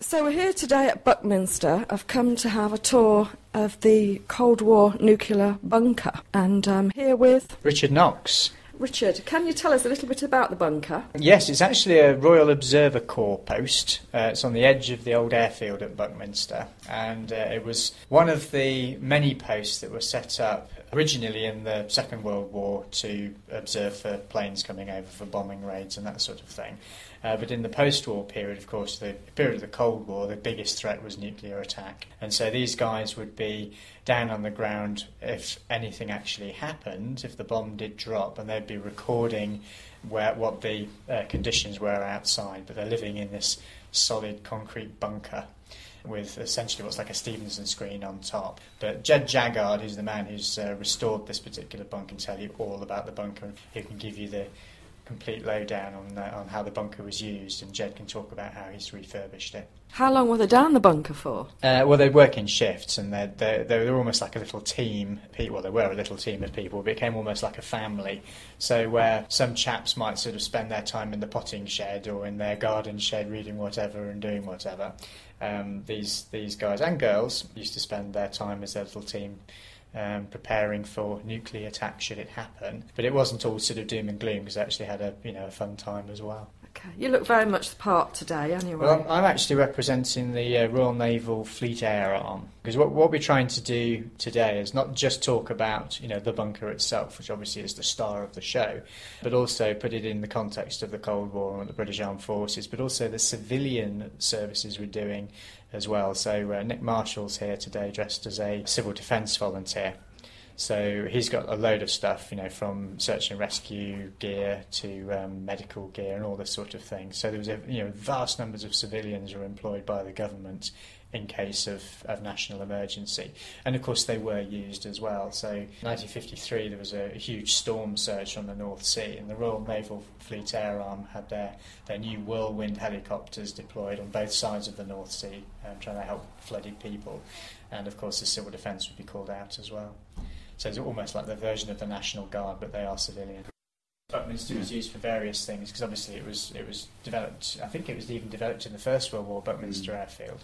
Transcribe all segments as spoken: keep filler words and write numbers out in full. So we're here today at Buckminster. I've come to have a tour of the Cold War nuclear bunker, and I'm here with Richard Knox. Richard, can you tell us a little bit about the bunker? Yes, it's actually a Royal Observer Corps post. Uh, it's on the edge of the old airfield at Buckminster, and uh, it was one of the many posts that were set up originally in the Second World War to observe for planes coming over for bombing raids and that sort of thing. Uh, but in the post-war period, of course, the period of the Cold War, the biggest threat was nuclear attack. And so these guys would be down on the ground if anything actually happened, if the bomb did drop, and they'd be recording where, what the uh, conditions were outside. But they're living in this solid concrete bunker with essentially what's like a Stevenson screen on top. But Jed Jaggard, who's the man who's uh, restored this particular bunker, can tell you all about the bunker, and he can give you the complete lowdown on uh, on how the bunker was used, and Jed can talk about how he's refurbished it. How long were they down the bunker for? Uh, well, they work in shifts, and they're, they're, they're almost like a little team. Well, they were a little team of people, but it became almost like a family. So where some chaps might sort of spend their time in the potting shed or in their garden shed reading whatever and doing whatever, um, these, these guys and girls used to spend their time as their little team Um, preparing for nuclear attack should it happen. But it wasn't all sort of doom and gloom, because I actually had a you know a fun time as well. Okay, you look very much the part today, anyway. Well, I'm, I'm actually representing the uh, Royal Naval Fleet Air Arm, because what, what we're trying to do today is not just talk about you know the bunker itself, which obviously is the star of the show, but also put it in the context of the Cold War and the British Armed Forces, but also the civilian services we're doing as well. So uh, Nick Marshall's here today dressed as a civil defence volunteer. So he's got a load of stuff, you know, from search and rescue gear to um, medical gear and all this sort of thing. So there was, a, you know, vast numbers of civilians were employed by the government in case of, of national emergency. And of course they were used as well. So in nineteen fifty-three there was a, a huge storm surge on the North Sea, and the Royal Naval Fleet Air Arm had their, their new Whirlwind helicopters deployed on both sides of the North Sea, um, trying to help flooded people. And of course the civil defence would be called out as well. So it's almost like the version of the National Guard, but they are civilian. Buckminster was used for various things, because obviously it was it was developed, I think it was even developed in the First World War, Buckminster mm. Airfield,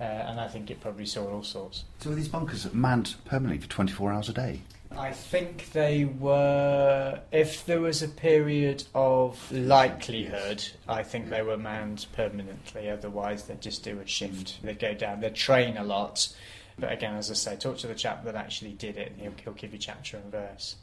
uh, and I think it probably saw all sorts. So were these bunkers manned permanently for twenty-four hours a day? I think they were, if there was a period of likelihood, I think they were manned permanently, otherwise they'd just do a shift. Mm. They'd go down, they'd train a lot. But again, as I say, talk to the chap that actually did it, and he'll, he'll give you chapter and verse.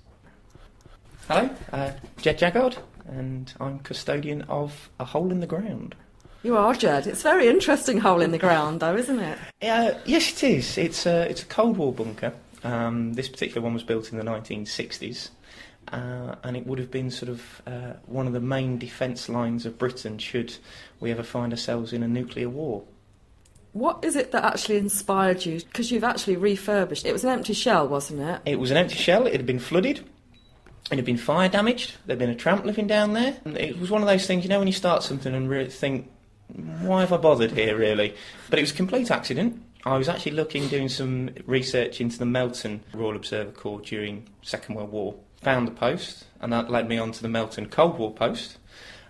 Hello, uh, Jed Jaggard, and I'm custodian of a hole in the ground. You are, Jed. It's a very interesting hole in the ground, though, isn't it? Uh, yes, it is. It's a, it's a Cold War bunker. Um, this particular one was built in the nineteen sixties, uh, and it would have been sort of uh, one of the main defence lines of Britain should we ever find ourselves in a nuclear war. What is it that actually inspired you? Because you've actually refurbished it. It was an empty shell, wasn't it? It was an empty shell. It had been flooded. It had been fire damaged. There'd been a tramp living down there. And it was one of those things, you know, when you start something and really think, why have I bothered here, really? But it was a complete accident. I was actually looking, doing some research into the Melton Royal Observer Corps during Second World War. Found the post, and that led me on to the Melton Cold War post.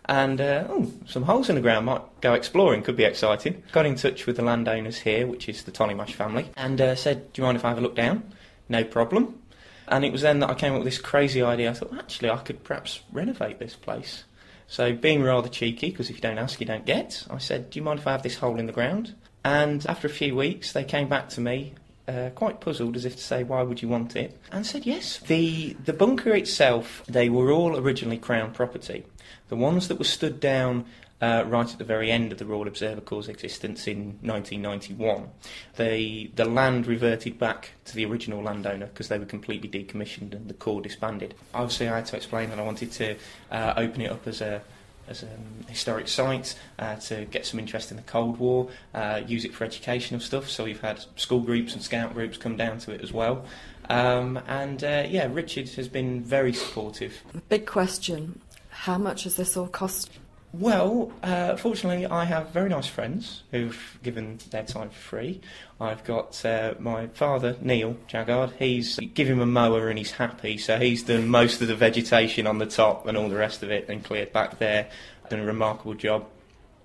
And uh, oh, some holes in the ground, might go exploring, could be exciting. Got in touch with the landowners here, which is the Tonnymash family, and uh, said, do you mind if I have a look down? No problem. And it was then that I came up with this crazy idea. I thought, actually, I could perhaps renovate this place. So being rather cheeky, because if you don't ask, you don't get, I said, do you mind if I have this hole in the ground? And after a few weeks, they came back to me, Uh, quite puzzled, as if to say, why would you want it? And said yes. The the bunker itself, they were all originally Crown property. The ones that were stood down uh, right at the very end of the Royal Observer Corps' existence in nineteen ninety-one, the, the land reverted back to the original landowner because they were completely decommissioned and the Corps disbanded. Obviously I had to explain that I wanted to uh, open it up as a as a historic site, uh, to get some interest in the Cold War, uh, use it for educational stuff, so we've had school groups and scout groups come down to it as well. Um, and, uh, yeah, Richard has been very supportive. Big question, how much has this all cost? Well, uh, fortunately I have very nice friends who've given their time for free. I've got uh, my father, Neil Jaggard. He's, you give him a mower and he's happy, so he's done most of the vegetation on the top and all the rest of it and cleared back there. Done a remarkable job.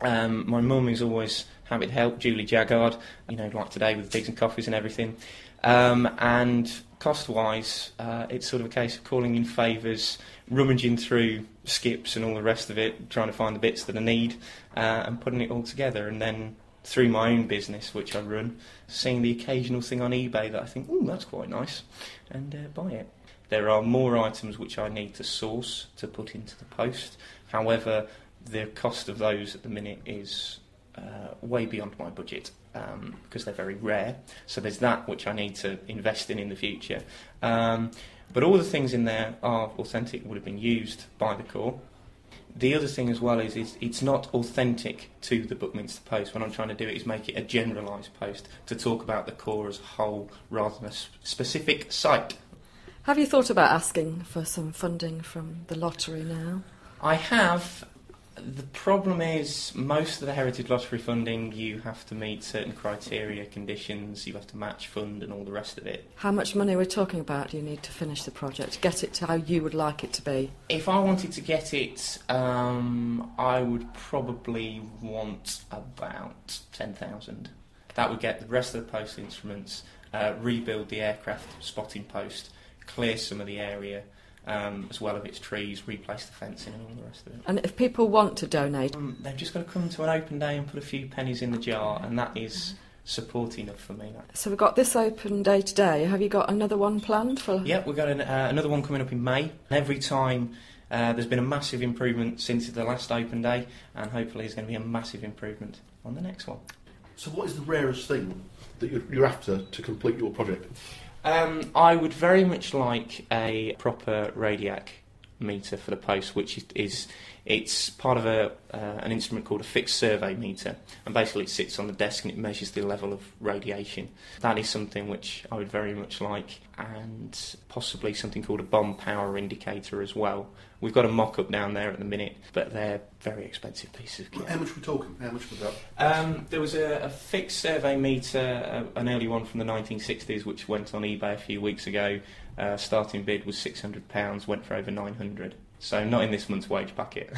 Um, my mum is always happy to help, Julie Jaggard, you know, like today with digs and coffees and everything. Um, and cost-wise, uh, it's sort of a case of calling in favours, rummaging through skips and all the rest of it, trying to find the bits that I need, uh, and putting it all together. And then through my own business, which I run, seeing the occasional thing on eBay that I think, ooh, that's quite nice, and uh, buy it. There are more items which I need to source to put into the post. However, the cost of those at the minute is uh, way beyond my budget um, because they're very rare. So there's that which I need to invest in in the future. Um, but all the things in there are authentic, would have been used by the Corps. The other thing as well is, is it's not authentic to the Buckminster Post. What I'm trying to do is make it a generalised post to talk about the Corps as a whole rather than a specific site. Have you thought about asking for some funding from the lottery now? I have. The problem is most of the heritage lottery funding, you have to meet certain criteria, conditions, you have to match fund and all the rest of it. How much money are we talking about do you need to finish the project, get it to how you would like it to be? If I wanted to get it, um, I would probably want about ten thousand pounds. That would get the rest of the post instruments, uh, rebuild the aircraft spotting post, clear some of the area, Um, as well as its trees, replace the fencing and all the rest of it. And if people want to donate? Um, they've just got to come to an open day and put a few pennies in the jar, and that is support enough for me. So we've got this open day today. Have you got another one planned for? Yep, we've got an, uh, another one coming up in May. And every time uh, there's been a massive improvement since the last open day, and hopefully there's going to be a massive improvement on the next one. So what is the rarest thing that you're after to complete your project? Um, I would very much like a proper radiac meter for the post, which is, is it's part of a, uh, an instrument called a fixed survey meter, and basically it sits on the desk and it measures the level of radiation. That is something which I would very much like, and possibly something called a bomb power indicator as well. We've got a mock-up down there at the minute, but they're very expensive pieces of kit. How much are we talking? How much was that? Um, there was a, a fixed survey meter, uh, an early one from the nineteen sixties, which went on eBay a few weeks ago. Uh, starting bid was six hundred pounds, went for over nine hundred. So not in this month's wage packet.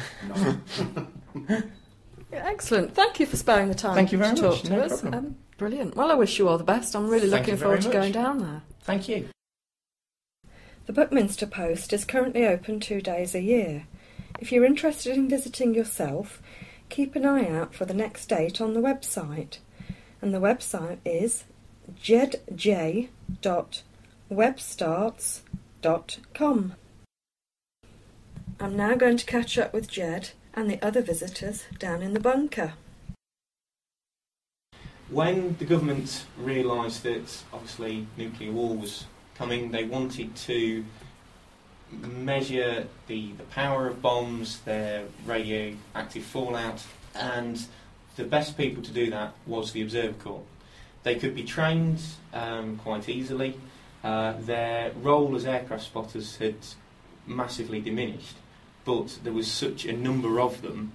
Excellent. Thank you for sparing the time. Thank you very to much. Talk to no us. Problem. Um, brilliant. Well, I wish you all the best. I'm really Thank looking forward much. to going down there. Thank you. The Buckminster Post is currently open two days a year. If you're interested in visiting yourself, keep an eye out for the next date on the website. And the website is jedj dot webstarts dot com. I'm now going to catch up with Jed and the other visitors down in the bunker. When the government realised that, obviously, nuclear war was coming, they wanted to measure the, the power of bombs, their radioactive fallout, and the best people to do that was the Observer Corps. They could be trained um, quite easily. Uh, their role as aircraft spotters had massively diminished, but there was such a number of them,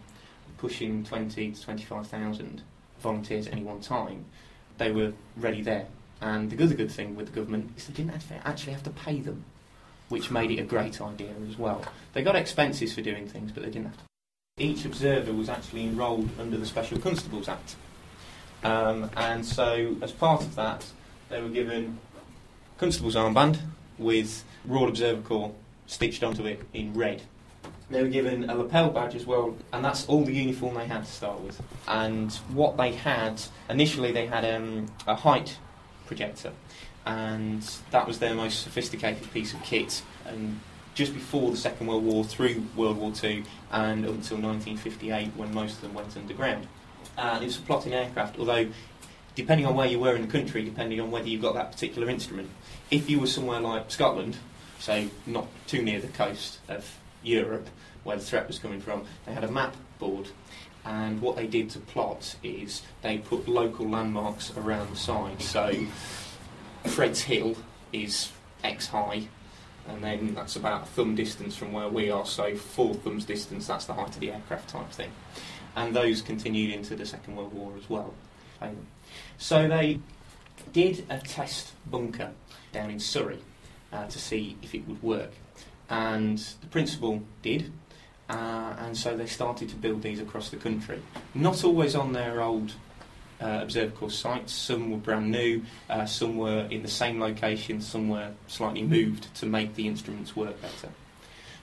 pushing twenty to twenty-five thousand volunteers at any one time, they were ready there. And the good, the good thing with the government is they didn't actually have to pay them, which made it a great idea as well. They got expenses for doing things, but they didn't have to. Each observer was actually enrolled under the Special Constables Act. Um, and so, as part of that, they were given Constable's armband with Royal Observer Corps stitched onto it in red. They were given a lapel badge as well, and that's all the uniform they had to start with. And what they had, initially they had um, a height projector, and that was their most sophisticated piece of kit. And just before the Second World War, through World War Two, and up until nineteen fifty-eight, when most of them went underground. And it was a plotting aircraft, although depending on where you were in the country, depending on whether you got that particular instrument. If you were somewhere like Scotland, so not too near the coast of Europe, where the threat was coming from, they had a map board. And what they did to plot is they put local landmarks around the side. So Threads Hill is X high, and then that's about a thumb distance from where we are, so four thumbs distance, that's the height of the aircraft type thing. And those continued into the Second World War as well. So they did a test bunker down in Surrey uh, to see if it would work, and the principal did, uh, and so they started to build these across the country. Not always on their old uh, Observer Corps sites, some were brand new, uh, some were in the same location, some were slightly moved to make the instruments work better.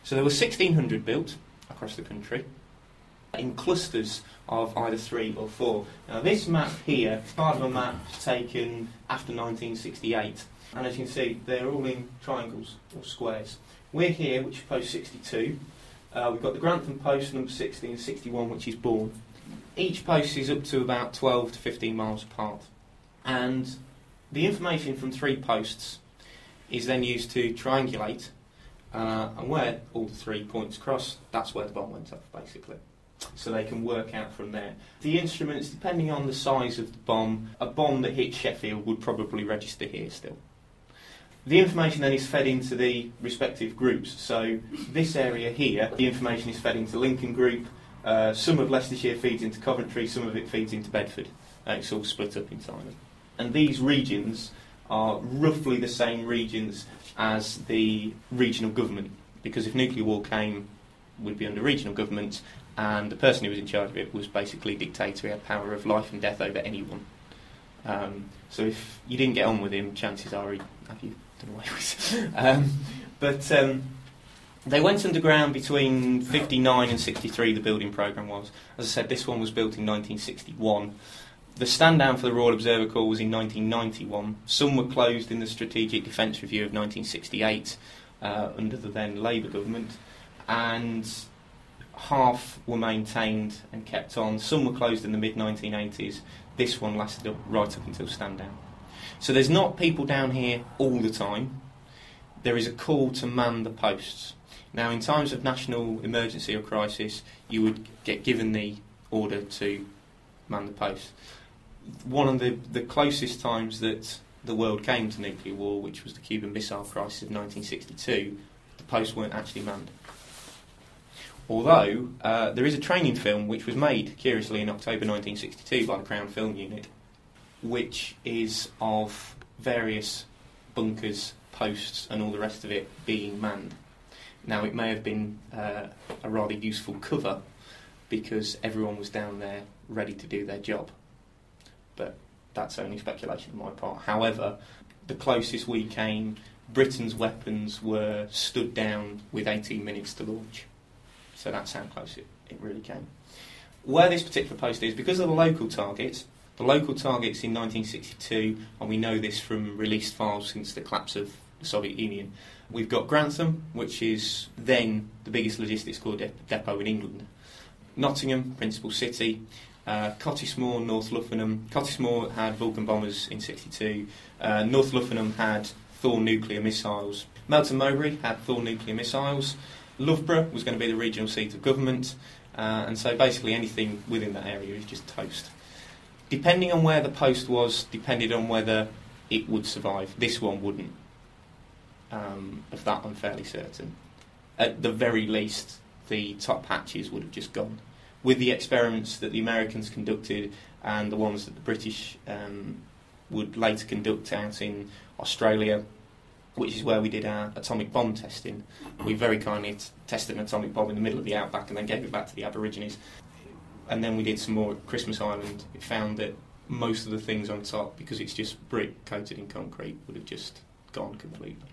So there were sixteen hundred built across the country, in clusters of either three or four. Now this map here is part of a map taken after nineteen sixty-eight, and as you can see they're all in triangles or squares. We're here, which is post sixty-two, uh, we've got the Grantham post number sixty and sixty-one, which is Bourne. Each post is up to about twelve to fifteen miles apart, and the information from three posts is then used to triangulate, uh, and where all the three points cross, that's where the bomb went off basically. So they can work out from there. The instruments, depending on the size of the bomb, a bomb that hit Sheffield would probably register here still. The information then is fed into the respective groups. So this area here, the information is fed into Lincoln Group, uh, some of Leicestershire feeds into Coventry, some of it feeds into Bedford. And it's all split up inside them. And these regions are roughly the same regions as the regional government, because if nuclear war came, we'd be under regional government, and the person who was in charge of it was basically dictator. He had power of life and death over anyone. Um, so if you didn't get on with him, chances are he'd have you done away with. um, but um, they went underground between fifty-nine and sixty-three, the building programme was. As I said, this one was built in nineteen sixty-one. The stand-down for the Royal Observer Corps was in nineteen ninety-one. Some were closed in the Strategic Defence Review of nineteen sixty-eight uh, under the then Labour government, and half were maintained and kept on. Some were closed in the mid nineteen eighties. This one lasted up right up until stand down. So there's not people down here all the time. There is a call to man the posts. Now, in times of national emergency or crisis, you would get given the order to man the posts. One of the, the closest times that the world came to nuclear war, which was the Cuban Missile Crisis of nineteen sixty-two, the posts weren't actually manned. Although, uh, there is a training film which was made, curiously, in October nineteen sixty-two by the Crown Film Unit, which is of various bunkers, posts and all the rest of it being manned. Now, it may have been uh, a rather useful cover because everyone was down there ready to do their job. But that's only speculation on my part. However, the closest we came, Britain's weapons were stood down with eighteen minutes to launch. So that's how close it, it really came. Where this particular post is, because of the local targets, the local targets in nineteen sixty-two, and we know this from released files since the collapse of the Soviet Union, we've got Grantham, which is then the biggest logistics corps de depot in England. Nottingham, principal city, uh, Cottesmore, North Luffenham. Cottesmore had Vulcan bombers in sixty-two. Uh, North Luffenham had Thor nuclear missiles. Melton Mowbray had Thor nuclear missiles. Loughborough was going to be the regional seat of government, uh, and so basically anything within that area is just toast. Depending on where the post was, depended on whether it would survive. This one wouldn't, um, of that I'm fairly certain. At the very least, the top hatches would have just gone. With the experiments that the Americans conducted and the ones that the British um, would later conduct out in Australia, which is where we did our atomic bomb testing. We very kindly tested an atomic bomb in the middle of the outback and then gave it back to the Aborigines. And then we did some more at Christmas Island. It found that most of the things on top, because it's just brick coated in concrete, would have just gone completely.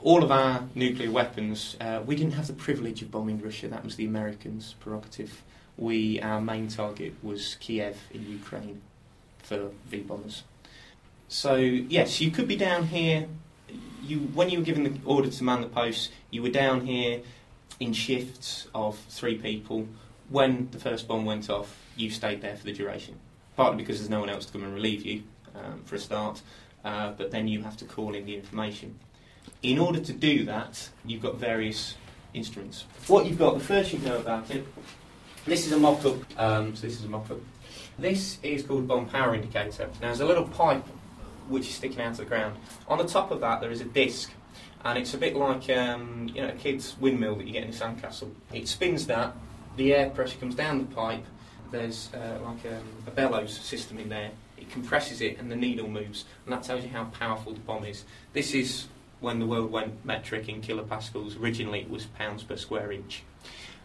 All of our nuclear weapons, uh, we didn't have the privilege of bombing Russia. That was the Americans' prerogative. We, our main target was Kiev in Ukraine for V-bombers. So, yes, you could be down here. You, when you were given the order to man the posts, you were down here in shifts of three people. When the first bomb went off, you stayed there for the duration, partly because there's no one else to come and relieve you, um, for a start, uh, but then you have to call in the information. In order to do that, you've got various instruments. What you've got, the first you know about it, this is a mock-up, um, so this is a mock-up. This is called a bomb power indicator. Now there's a little pipe which is sticking out of the ground. On the top of that there is a disc, and it's a bit like um, you know, a kid's windmill that you get in a sandcastle. It spins that, the air pressure comes down the pipe, there's uh, like a, a bellows system in there, it compresses it and the needle moves, and that tells you how powerful the bomb is. This is when the world went metric in kilopascals. Originally it was pounds per square inch.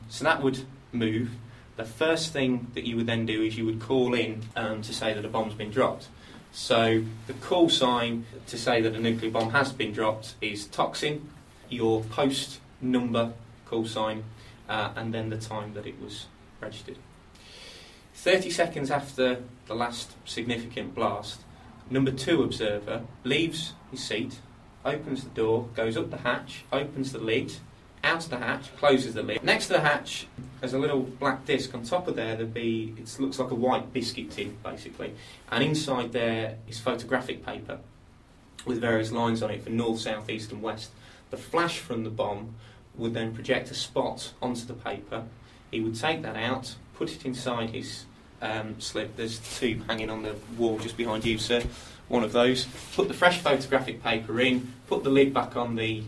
So that would move. The first thing that you would then do is you would call in um, to say that a bomb's been dropped. So the call sign to say that a nuclear bomb has been dropped is toxin, your post number call sign, uh, and then the time that it was registered. thirty seconds after the last significant blast, number two observer leaves his seat, opens the door, goes up the hatch, opens the lid, out of the hatch, closes the lid. Next to the hatch, there's a little black disc. On top of there, there'd be, it looks like a white biscuit tin, basically. And inside there is photographic paper with various lines on it for north, south, east and west. The flash from the bomb would then project a spot onto the paper. He would take that out, put it inside his um, slip. There's two hanging on the wall just behind you, sir. One of those. Put the fresh photographic paper in, put the lid back on the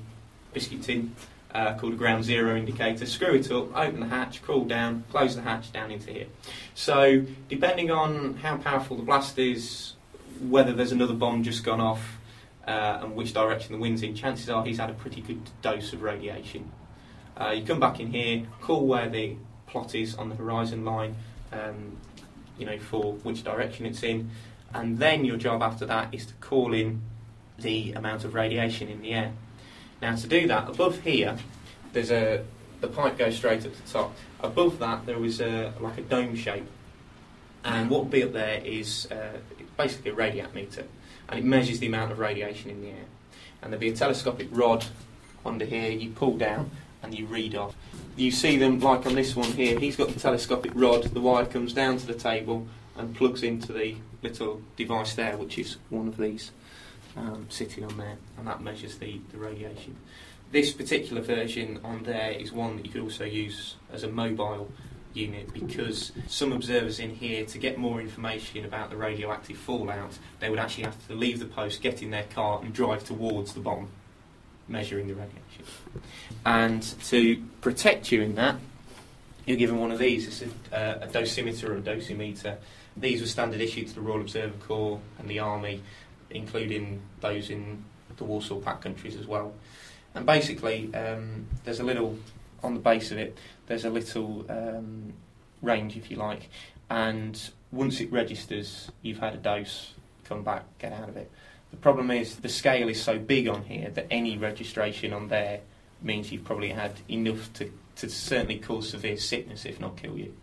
biscuit tin, Uh, called a ground zero indicator, screw it up, open the hatch, crawl down, close the hatch down into here. So depending on how powerful the blast is, whether there's another bomb just gone off, uh, and which direction the wind's in, chances are he's had a pretty good dose of radiation. Uh, you come back in here, call where the plot is on the horizon line, um, you know, for which direction it's in, and then your job after that is to call in the amount of radiation in the air. Now to do that, above here, there's a the pipe goes straight at the top. Above that, there was a, like a dome shape, and what would be up there is uh, basically a radiat meter, and it measures the amount of radiation in the air. And there'd be a telescopic rod under here. You pull down and you read off. You see them like on this one here. He's got the telescopic rod. The wire comes down to the table and plugs into the little device there, which is one of these. Um, sitting on there, and that measures the, the radiation. This particular version on there is one that you could also use as a mobile unit, because some observers in here, to get more information about the radioactive fallout, they would actually have to leave the post, get in their car and drive towards the bomb, measuring the radiation. And to protect you in that, you're given one of these. It's a, uh, a dosimeter or a dosimeter. These were standard issue to the Royal Observer Corps and the Army, including those in the Warsaw Pact countries as well. And basically, um, there's a little, on the base of it, there's a little um, range, if you like, and once it registers, you've had a dose, come back, get out of it. The problem is the scale is so big on here that any registration on there means you've probably had enough to, to certainly cause severe sickness, if not kill you.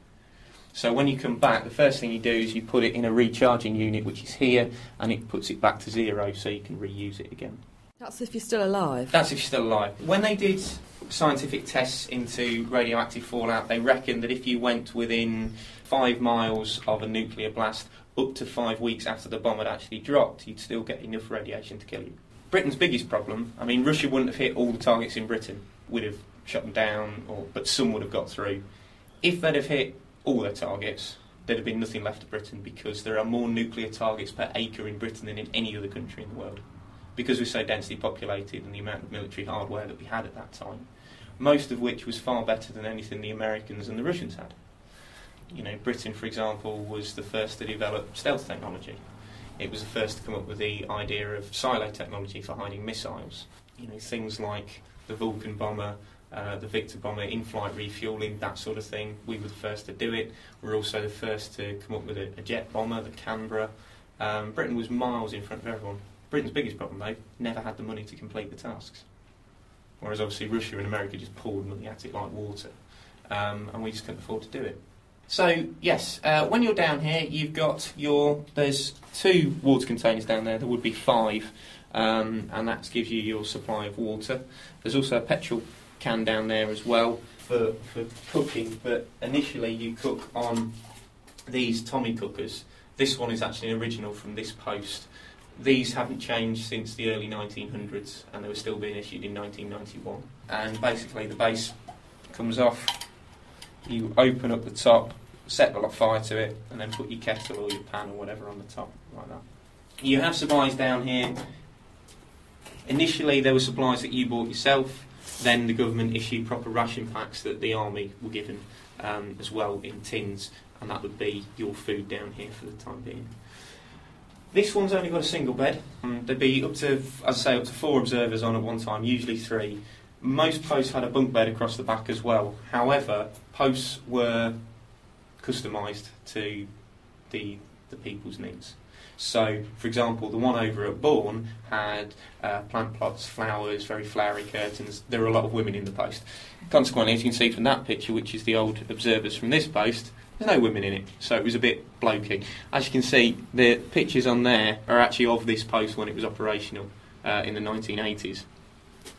So when you come back, the first thing you do is you put it in a recharging unit, which is here, and it puts it back to zero so you can reuse it again. That's if you're still alive? That's if you're still alive. When they did scientific tests into radioactive fallout, they reckoned that if you went within five miles of a nuclear blast up to five weeks after the bomb had actually dropped, you'd still get enough radiation to kill you. Britain's biggest problem, I mean, Russia wouldn't have hit all the targets in Britain. We'd have shut them down, or, but some would have got through. If they'd have hit all their targets, there'd have been nothing left of Britain, because there are more nuclear targets per acre in Britain than in any other country in the world, because we're so densely populated and the amount of military hardware that we had at that time, most of which was far better than anything the Americans and the Russians had. You know, Britain, for example, was the first to develop stealth technology. It was the first to come up with the idea of silo technology for hiding missiles. You know, things like the Vulcan bomber, Uh, the Victor bomber, in-flight refuelling, that sort of thing. We were the first to do it. We were also the first to come up with a, a jet bomber, the Canberra. Um, Britain was miles in front of everyone. Britain's biggest problem, though, never had the money to complete the tasks. Whereas, obviously, Russia and America just poured money at it like water. Um, and we just couldn't afford to do it. So, yes, uh, when you're down here, you've got your... There's two water containers down there. There would be five. Um, and that gives you your supply of water. There's also a petrol can down there as well for, for cooking, but initially you cook on these Tommy cookers. This one is actually an original from this post. These haven't changed since the early nineteen hundreds, and they were still being issued in nineteen ninety-one. And basically the base comes off, you open up the top, set the fire to it, and then put your kettle or your pan or whatever on the top, like that. You have supplies down here. Initially there were supplies that you bought yourself. Then the government issued proper ration packs that the army were given um, as well in tins, and that would be your food down here for the time being. This one's only got a single bed. Um, there'd be up to, as I say, up to four observers on at one time, usually three. Most posts had a bunk bed across the back as well. However, posts were customised to the, the people's needs. So, for example, the one over at Bourne had uh, plant plots, flowers, very flowery curtains. There were a lot of women in the post. Consequently, as you can see from that picture, which is the old observers from this post, there's no women in it, so it was a bit blokey. As you can see, the pictures on there are actually of this post when it was operational uh, in the nineteen eighties.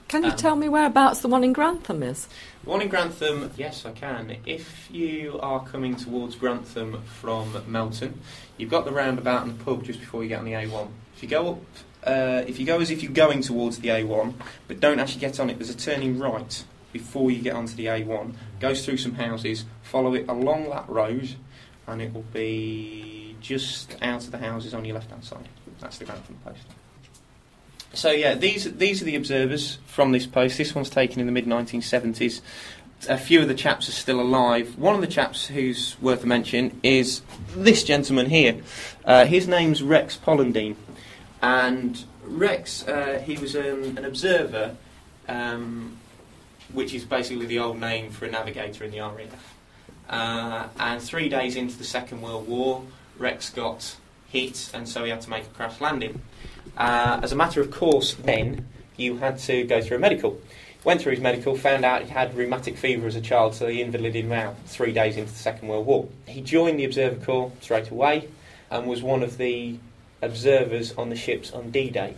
Can you um, tell me whereabouts the one in Grantham is? The one in Grantham, yes I can. If you are coming towards Grantham from Melton, you've got the roundabout and the pub just before you get on the A one. If you go up, uh, if you go as if you're going towards the A one, but don't actually get on it, there's a turning right before you get onto the A one. Goes through some houses, follow it along that road, and it will be just out of the houses on your left-hand side. That's the Grantham post. So yeah, these these are the observers from this post. This one's taken in the mid nineteen seventies. A few of the chaps are still alive. One of the chaps who's worth a mention is this gentleman here. Uh, his name's Rex Pollendine, and Rex uh, he was um, an observer, um, which is basically the old name for a navigator in the R A F. Uh, and three days into the Second World War, Rex got hit, and so he had to make a crash landing. Uh, as a matter of course, then, you had to go through a medical. Went through his medical, found out he had rheumatic fever as a child, so they invalided him out three days into the Second World War. He joined the Observer Corps straight away and was one of the observers on the ships on D-Day.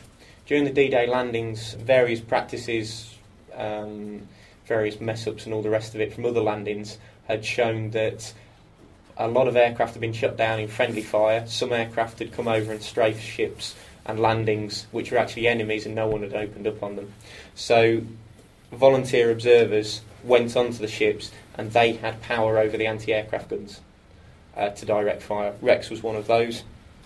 During the D-Day landings, various practices, um, various mess-ups and all the rest of it from other landings had shown that a lot of aircraft had been shut down in friendly fire. Some aircraft had come over and strafed ships and landings which were actually enemies and no one had opened up on them. So volunteer observers went onto the ships and they had power over the anti-aircraft guns uh, to direct fire. Rex was one of those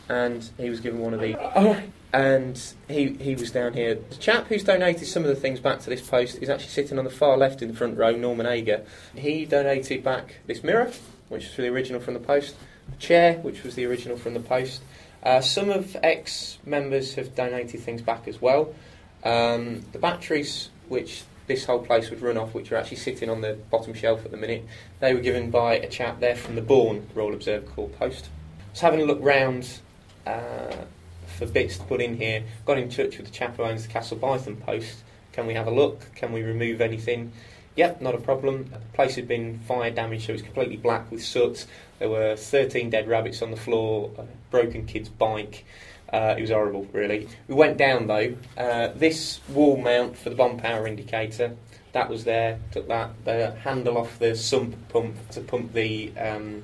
and he was given one of these. Oh, and he, he was down here. The chap who's donated some of the things back to this post is actually sitting on the far left in the front row, Norman Ager. He donated back this mirror, which was the original from the post, a chair, which was the original from the post. Uh, some of ex-members have donated things back as well. Um, the batteries, which this whole place would run off, which are actually sitting on the bottom shelf at the minute, they were given by a chap there from the Bourne Royal Observer Corps post. So having a look round uh, for bits to put in here, got in touch with the chap who owns the Castle Bytham post. Can we have a look? Can we remove anything? Yep, not a problem. The place had been fire damaged, so it was completely black with soot. There were thirteen dead rabbits on the floor, a broken kid's bike. Uh, it was horrible, really. We went down, though. Uh, this wall mount for the bomb power indicator, that was there. Took that, the handle off the sump pump to pump the, um,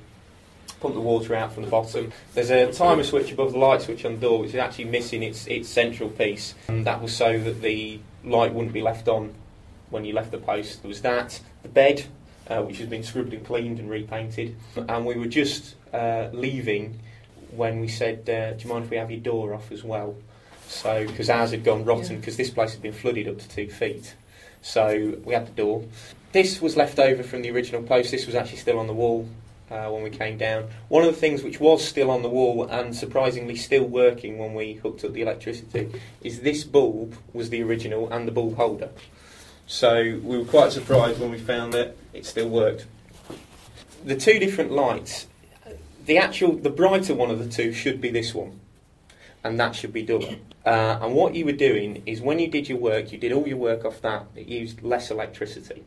pump the water out from the bottom. There's a timer switch above the light switch on the door, which is actually missing its, its central piece. And that was so that the light wouldn't be left on when you left the post. There was that, the bed, uh, which has been scrubbed and cleaned and repainted, and we were just uh, leaving when we said, uh, do you mind if we have your door off as well? So, because ours had gone rotten, because this place had been flooded up to two feet. So we had the door. This was left over from the original post. This was actually still on the wall uh, when we came down. One of the things which was still on the wall, and surprisingly still working when we hooked up the electricity, is this bulb was the original and the bulb holder. So we were quite surprised when we found that it still worked. The two different lights, the actual, the brighter one of the two should be this one, and that should be double. Uh, and what you were doing is when you did your work, you did all your work off that, it used less electricity.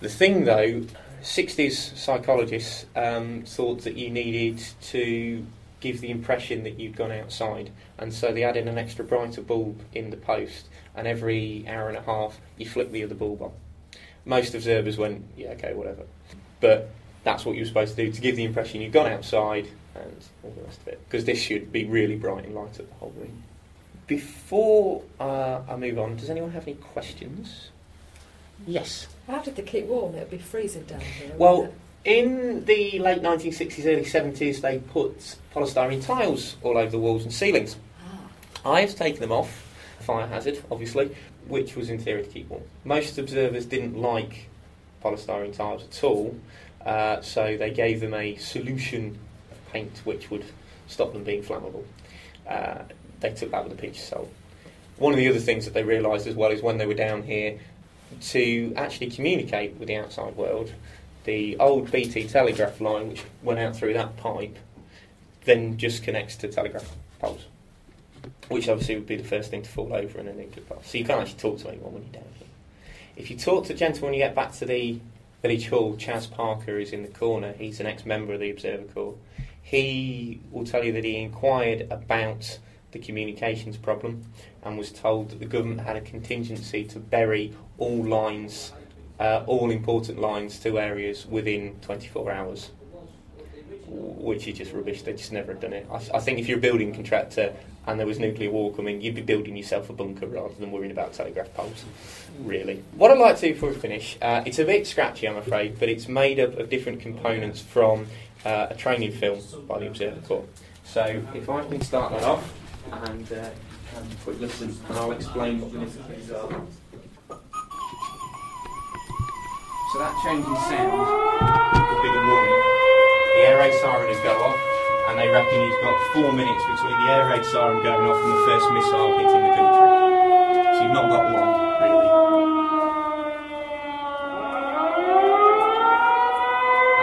The thing though, sixties psychologists um, thought that you needed to give the impression that you'd gone outside, and so they added an extra brighter bulb in the post, and every hour and a half you flip the other bulb on. Most observers went, yeah, okay, whatever. But that's what you're supposed to do, to give the impression you've gone outside and all the rest of it, because this should be really bright and light up the whole room. Before uh, I move on, does anyone have any questions? Yes? How did they keep warm? It would be freezing down here. Well, in the late nineteen sixties, early seventies, they put polystyrene tiles all over the walls and ceilings. Ah. I have taken them off, fire hazard, obviously, which was in theory to keep warm. Most observers didn't like polystyrene tiles at all, uh, so they gave them a solution of paint which would stop them being flammable. Uh, they took that with a pinch of salt. One of the other things that they realised as well is when they were down here, to actually communicate with the outside world, the old B T telegraph line, which went out through that pipe, then just connects to telegraph poles, which obviously would be the first thing to fall over in an England blast. So you can't actually talk to anyone when you're down here. If you talk to a gentleman when you get back to the village hall, Chas Parker is in the corner. He's an ex-member of the Observer Corps. He will tell you that he inquired about the communications problem and was told that the government had a contingency to bury all lines, uh, all important lines to areas within twenty-four hours, which is just rubbish. They just never have done it. I, th I think if you're a building contractor and there was nuclear war coming, you'd be building yourself a bunker rather than worrying about telegraph poles, really. What I'd like to do before we finish, uh, it's a bit scratchy, I'm afraid, but it's made up of different components from uh, a training film by the Observer Corps. So if I can start that off and uh, have a quick listen, and I'll explain what the little things are. So that change in sound would be the warning. The air raid siren has gone off, and they reckon you've got four minutes between the air raid siren going off and the first missile hitting the country. So you've not got long, really.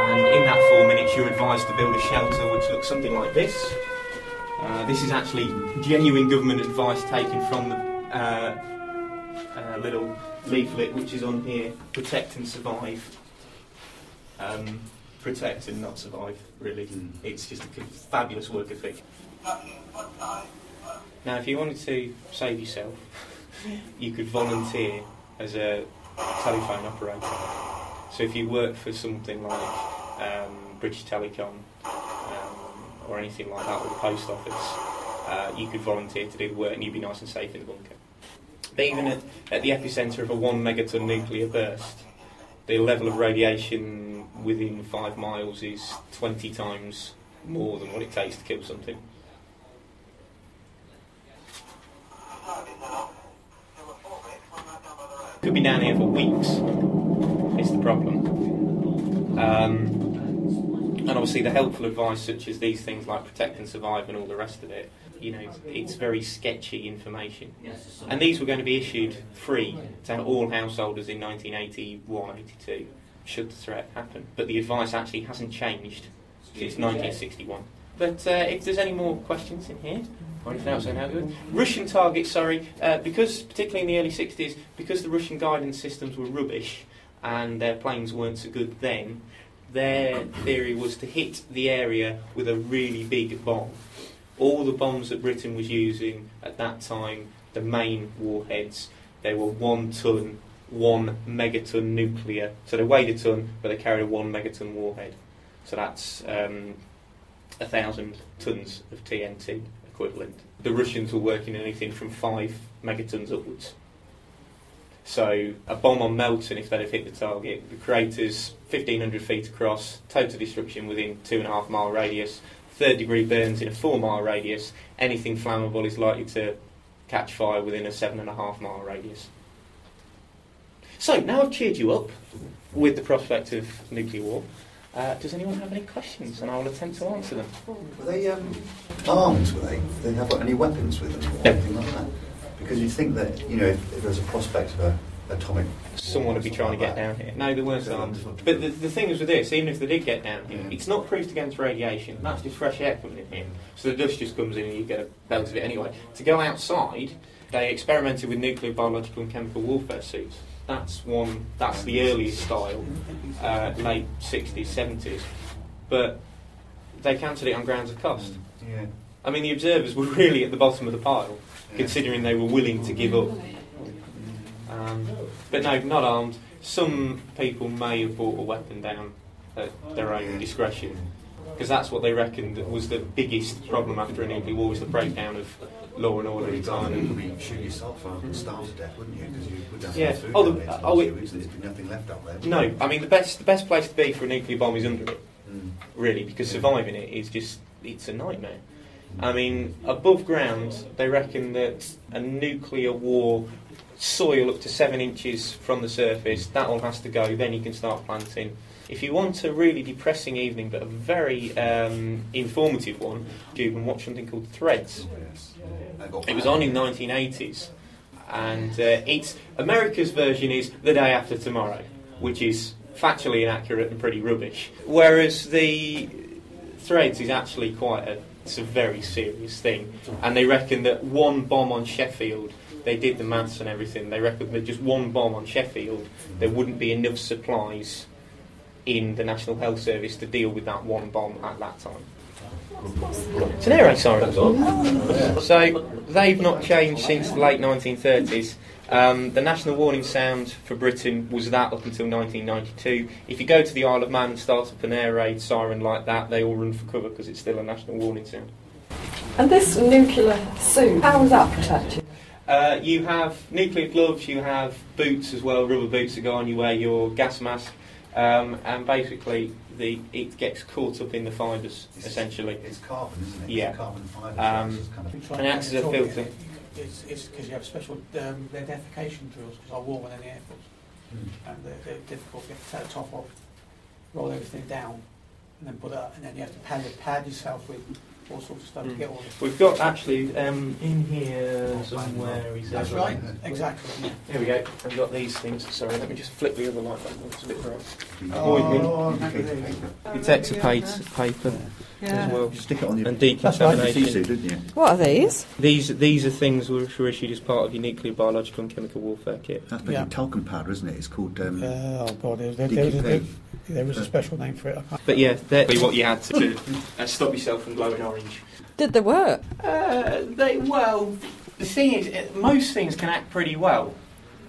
And in that four minutes you're advised to build a shelter which looks something like this. Uh, this is actually genuine government advice taken from the uh, uh, little leaflet which is on here, protect and survive. Um, protect and not survive, really. Mm. It's just a fabulous work of fiction. Now, if you wanted to save yourself, you could volunteer as a telephone operator. So if you work for something like um, British Telecom, or anything like that, or the post office, uh, you could volunteer to do the work and you'd be nice and safe in the bunker. But even at, at the epicentre of a one megaton nuclear burst, the level of radiation within five miles is twenty times more than what it takes to kill something. Could be down here for weeks, is the problem. Um, And obviously the helpful advice such as these things like protect and survive and all the rest of it, you know, it's very sketchy information. And these were going to be issued free to all householders in nineteen eighty-one eighty-two, should the threat happen. But the advice actually hasn't changed since nineteen sixty-one. But uh, if there's any more questions in here, or anything else I can help you with. Russian targets, sorry, uh, because, particularly in the early sixties, because the Russian guidance systems were rubbish and their planes weren't so good then, their theory was to hit the area with a really big bomb. All the bombs that Britain was using at that time, the main warheads, they were one ton, one megaton nuclear. So they weighed a ton, but they carried a one megaton warhead. So that's um, a thousand tons of T N T equivalent. The Russians were working anything from five megatons upwards. So a bomb on Melton, if they'd have hit the target, the crater's fifteen hundred feet across, total destruction within two and a half mile radius, third degree burns in a four mile radius, anything flammable is likely to catch fire within a seven and a half mile radius. So now I've cheered you up with the prospect of nuclear war. Uh, does anyone have any questions? And I'll attempt to answer them. Were they um, armed, were they? Did they have like, any weapons with them or no. anything like that? Because you'd think that, you know, if, if there's a prospect of an atomic... Someone would be trying like to get that. down here. No, they weren't armed. But the, the thing is with this, even if they did get down here, yeah. it's not proofed against radiation. That's just fresh air coming in here. So the dust just comes in and you get a belt of it anyway. To go outside, they experimented with nuclear, biological and chemical warfare suits. That's one, that's the earliest style, uh, late sixties, seventies. But they cancelled it on grounds of cost. Yeah. I mean, the observers were really at the bottom of the pile, considering they were willing to give up. Um, but no, not armed. Some people may have brought a weapon down at their own discretion, because that's what they reckoned was the biggest problem after a nuclear war, was the breakdown of law and order in time. You'd probably shoot yourself up and starve to death, wouldn't you? Because you would have yeah. food oh, the, uh, oh, it, weeks, there'd be nothing left up there. No, I mean, the best, the best place to be for a nuclear bomb is under it, mm. really, because yeah. surviving it is just, it's a nightmare. I mean, above ground, they reckon that a nuclear war, soil up to seven inches from the surface, that all has to go, then you can start planting. If you want a really depressing evening, but a very um, informative one, you can watch something called Threads. It was on in the nineteen eighties. and uh, it's America's version is the day after tomorrow, which is factually inaccurate and pretty rubbish. Whereas the Threads is actually quite a, it's a very serious thing, and they reckon that one bomb on Sheffield, they did the maths and everything, they reckon that just one bomb on Sheffield, there wouldn't be enough supplies in the National Health Service to deal with that one bomb at that time. It's an air raid siren. So they've not changed since the late nineteen thirties. Um, the national warning sound for Britain was that up until nineteen ninety-two. If you go to the Isle of Man and start up an air raid siren like that, they all run for cover because it's still a national warning sound. And this nuclear suit, how was that protected? Uh, you have nuclear gloves, you have boots as well, rubber boots that go on, you wear your gas mask, um, and basically the, it gets caught up in the fibres, essentially. It's carbon, isn't it? Yeah. It's carbon fibres. Um, kind of and acts as a filter. It's because you have special um, their defecation drills, because I wore one in the Air Force, mm. and they're, they're difficult to get the top off, roll everything down, and then put it up, and then you have to pad, pad yourself with all sorts of stuff mm. to get all this. We've got actually um, in here somewhere. Is That's that right, right? Exactly. Here we go. I've got these things. Sorry, let me just flip the other light back. It's a bit bright. Oh, detector paper. Yeah. As well. You stick it on your and decontamination. Right. Didn't you? What are these? These these are things which were issued as part of your nuclear, biological, and chemical warfare kit. That's basically yeah. talcum powder, isn't it? It's called. Um, uh, oh God! There, there, was a, there, there was a special name for it. But yeah, that's what you had to do. And stop yourself from glowing orange. Did they work? Uh, they well. The thing is, most things can act pretty well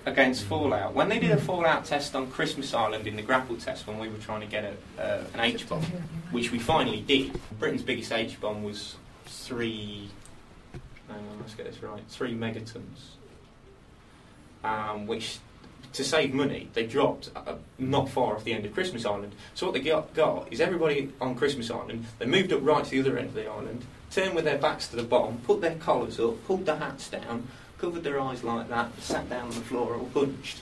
against fallout. When they did a fallout test on Christmas Island in the grapple test when we were trying to get a, uh, an H-bomb, which we finally did, Britain's biggest H-bomb was three... Hang on, let's get this right. Three megatons. Um, which, to save money, they dropped uh, not far off the end of Christmas Island. So what they got, got is everybody on Christmas Island, they moved up right to the other end of the island, turned with their backs to the bomb, put their collars up, pulled their hats down, covered their eyes like that, sat down on the floor all hunched,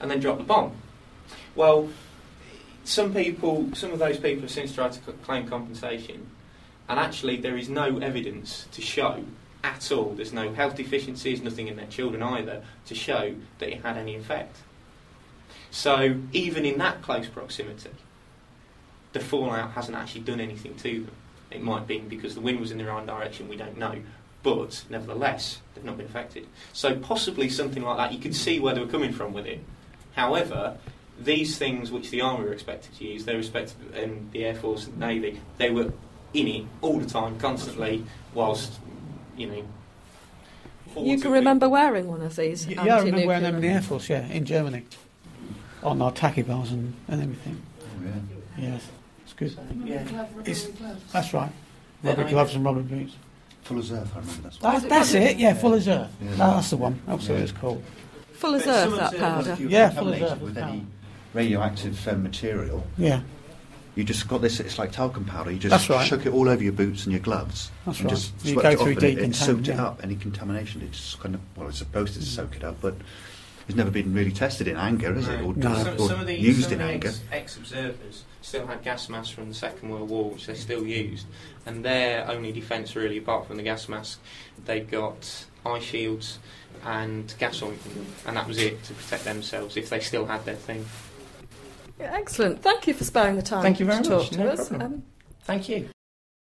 and then dropped the bomb. Well, some people, some of those people have since tried to claim compensation, and actually there is no evidence to show at all, there's no health deficiencies, nothing in their children either, to show that it had any effect. So even in that close proximity, the fallout hasn't actually done anything to them. It might be because the wind was in the wrong direction, we don't know. But, nevertheless, they've not been affected. So possibly something like that, you could see where they were coming from with it. However, these things which the Army were expected to use, they were expected in the Air Force and Navy, they were in it all the time, constantly, whilst, you know... You can remember wearing one of these? Yeah, I remember wearing them in the Air Force, yeah, in Germany. On our tachybars and, and everything. Oh, yeah. Yes, it's good. Yeah. It's, that's right. Rubber gloves and rubber boots. Fuller's Earth, I remember that's one. That's, that's it, yeah, Fuller's Earth. Yeah. No, that's the one, that's what it's called. Fuller's Earth, that powder. Yeah, Fuller's Earth. With any radioactive uh, material, yeah. You just got this, it's like talcum powder, you just right. shook it all over your boots and your gloves. That's and right. just swept you go it through off and, it, and soaked yeah. it up, any contamination. It just kind of, well, it's supposed to soak it up, but it's never been really tested in anger, has no. it? Or, no. some, or some of the, used some in of the anger. Ex, ex-observers still had gas masks from the Second World War, which they still used, and their only defence really, apart from the gas mask, they got eye shields and gas ointment, and that was it to protect themselves if they still had their thing. Yeah, excellent. Thank you for sparing the time. Thank you very to much. Talk to no us. Problem. Um, Thank you.